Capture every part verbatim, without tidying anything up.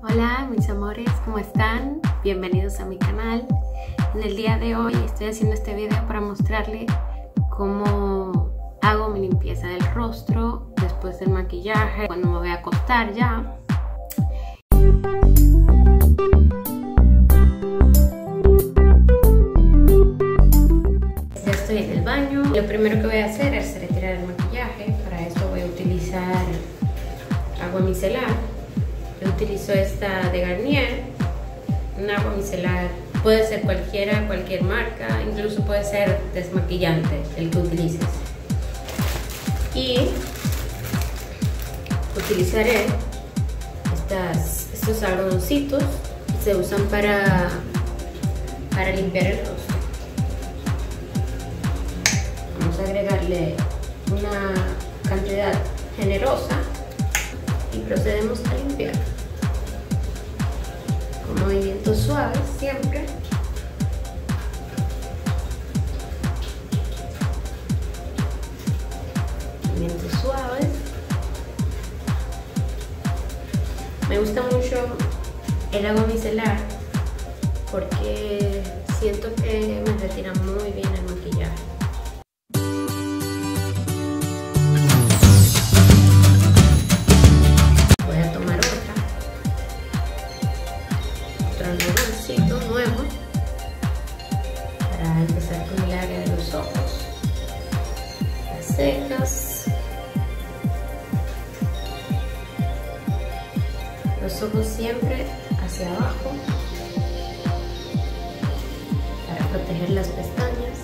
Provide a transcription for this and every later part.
Hola mis amores, ¿cómo están? Bienvenidos a mi canal. En el día de hoy estoy haciendo este video para mostrarles cómo hago mi limpieza del rostro después del maquillaje, cuando me voy a acostar ya. Ya estoy en el baño. Lo primero que voy a hacer es retirar el maquillaje. Para esto voy a utilizar agua micelar. Yo utilizo esta de Garnier, un agua micelar, puede ser cualquiera, cualquier marca, incluso puede ser desmaquillante el que utilices. Y utilizaré estas, estos algodoncitos que se usan para, para limpiar el rostro. Vamos a agregarle una cantidad generosa. Y procedemos a limpiar con movimientos suaves siempre. Movimientos suaves. Me gusta mucho el agua micelar porque siento que me retira muy bien el maquillaje. Secas, los ojos siempre hacia abajo para proteger las pestañas.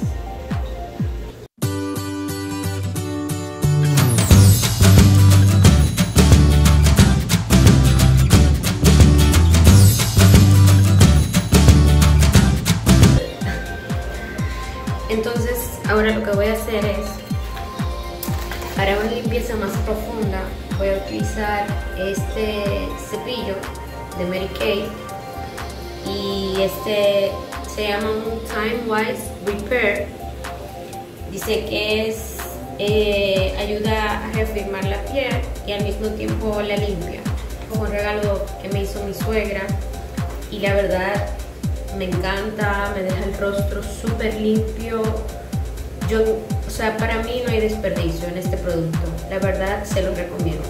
Entonces, ahora lo que voy a hacer es, para una limpieza más profunda, voy a utilizar este cepillo de Mary Kay, y este se llama un Time Wise Repair. Dice que es, eh, ayuda a reafirmar la piel y al mismo tiempo la limpia. Fue un regalo que me hizo mi suegra y la verdad me encanta, me deja el rostro súper limpio. Yo, o sea, para mí no hay desperdicio en este producto. La verdad, se lo recomiendo.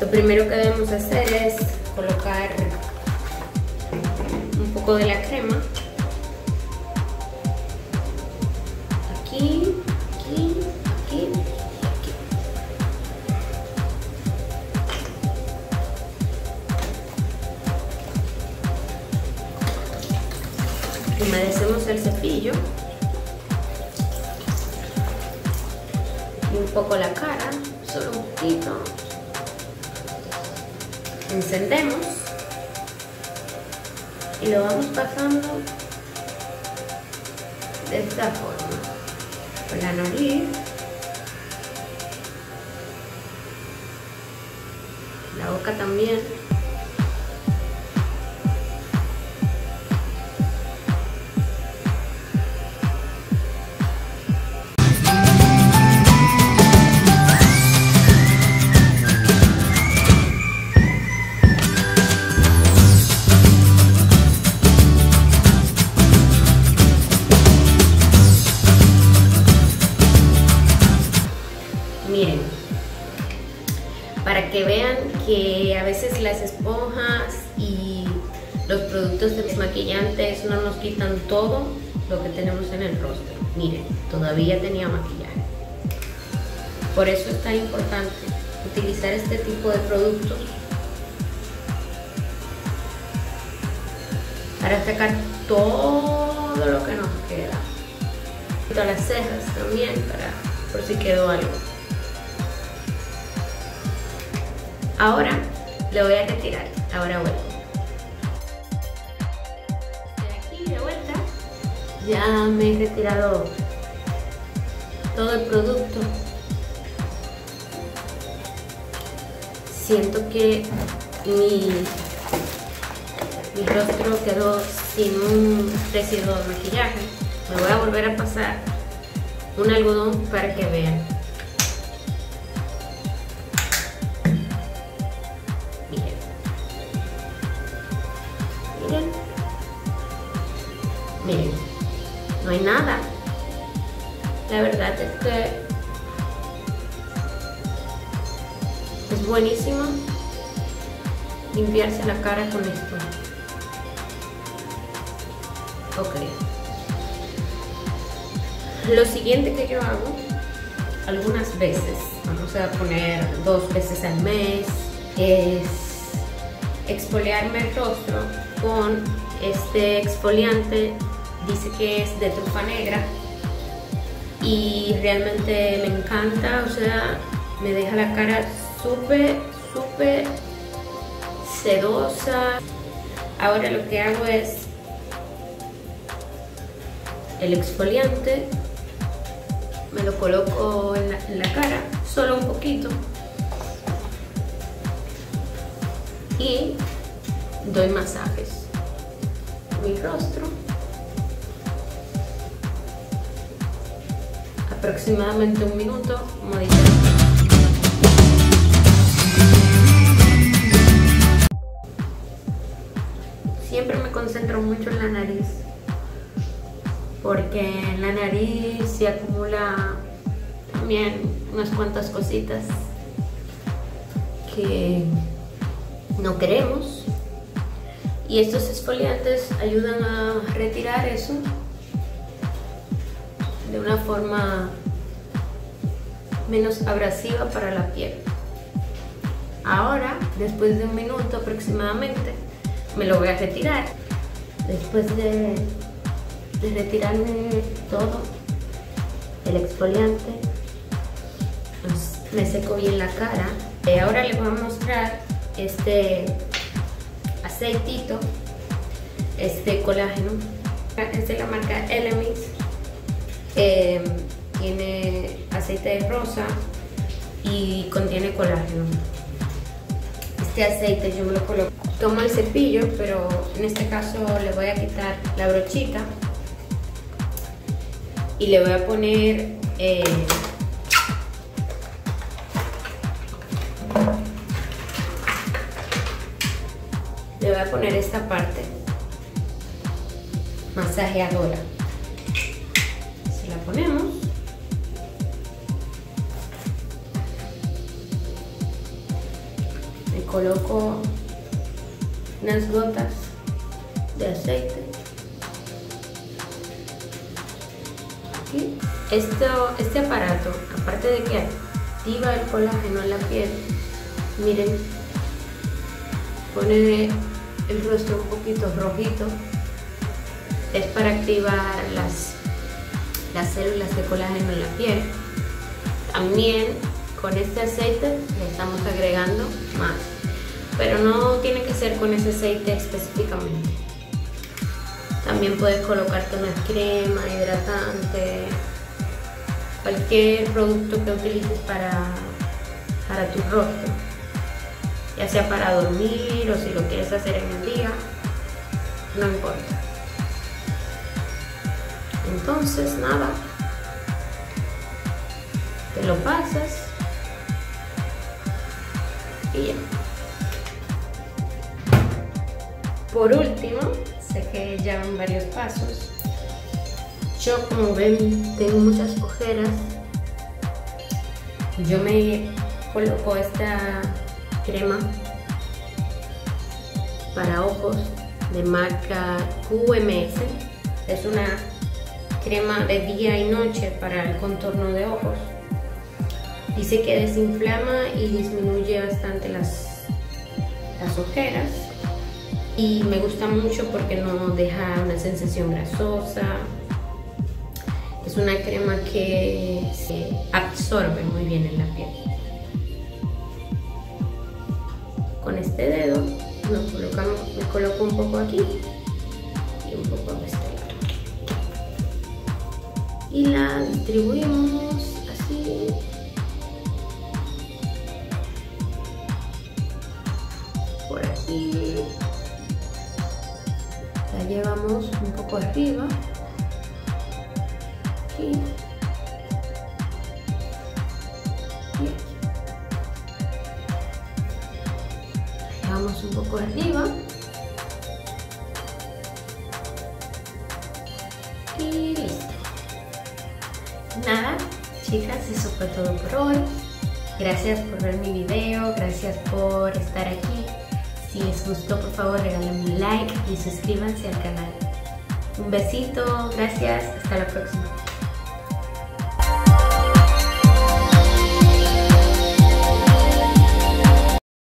Lo primero que debemos hacer es colocar un poco de la crema. Aquí, aquí, aquí, aquí. Humedecemos el cepillo. Un poco la cara, solo un poquito. Encendemos y lo vamos pasando de esta forma, por la nariz, la boca también. Miren, para que vean que a veces las esponjas y los productos desmaquillantes no nos quitan todo lo que tenemos en el rostro. Miren, todavía tenía maquillaje. Por eso es tan importante utilizar este tipo de productos para sacar todo lo que nos queda. Junto a las cejas también, para, por si quedó algo. Ahora le voy a retirar, ahora vuelvo. Estoy aquí de vuelta, ya me he retirado todo el producto. Siento que mi, mi rostro quedó sin un residuo de maquillaje. Me voy a volver a pasar un algodón para que vean. miren, no hay nada. La verdad es que es buenísimo limpiarse la cara con esto. Ok, lo siguiente que yo hago algunas veces, vamos a poner dos veces al mes, es exfoliarme el rostro con este exfoliante. Dice que es de trufa negra y realmente me encanta, o sea, me deja la cara súper, súper sedosa. Ahora lo que hago es el exfoliante, me lo coloco en la, en la cara, solo un poquito, y doy masajes a mi rostro, aproximadamente un minuto, como dije. Siempre me concentro mucho en la nariz, porque en la nariz se acumula también unas cuantas cositas que no queremos, y estos exfoliantes ayudan a retirar eso de una forma menos abrasiva para la piel. Ahora, después de un minuto aproximadamente, me lo voy a retirar. Después de, de retirarme todo el exfoliante, pues me seco bien la cara. Y ahora les voy a mostrar este aceitito, este colágeno. Es de la marca Elemis, eh, tiene aceite de rosa y contiene colágeno. Este aceite yo me lo coloco, tomo el cepillo, pero en este caso le voy a quitar la brochita y le voy a poner eh, le voy a poner esta parte masajeadora. Se la ponemos. Me coloco unas gotas de aceite. Aquí. Esto, este aparato, aparte de que activa el colágeno en la piel, miren, pone el rostro un poquito rojito. Es para activar las, las células de colágeno en la piel. También con este aceite le estamos agregando más, pero no tiene que ser con ese aceite específicamente. También puedes colocarte una crema hidratante, cualquier producto que utilices para, para tu rostro, ya sea para dormir o si lo quieres hacer en el día, no importa. Entonces nada, te lo pasas y ya. Por último, sé que ya van varios pasos. Yo, como ven, tengo muchas ojeras. Yo me coloco esta crema para ojos de marca Q M S. Es una crema de día y noche para el contorno de ojos. Dice que desinflama y disminuye bastante las, las ojeras, y me gusta mucho porque no deja una sensación grasosa. Es una crema que se absorbe muy bien en la piel. Con este dedo nos colocamos, me coloco un poco aquí y un poco a este lado, y la distribuimos así. Por aquí la llevamos un poco arriba, aquí y aquí. Vamos un poco arriba chicas, eso fue todo por hoy. Gracias por ver mi video, gracias por estar aquí. Si les gustó, por favor regálenme un like y suscríbanse al canal. Un besito, gracias, hasta la próxima.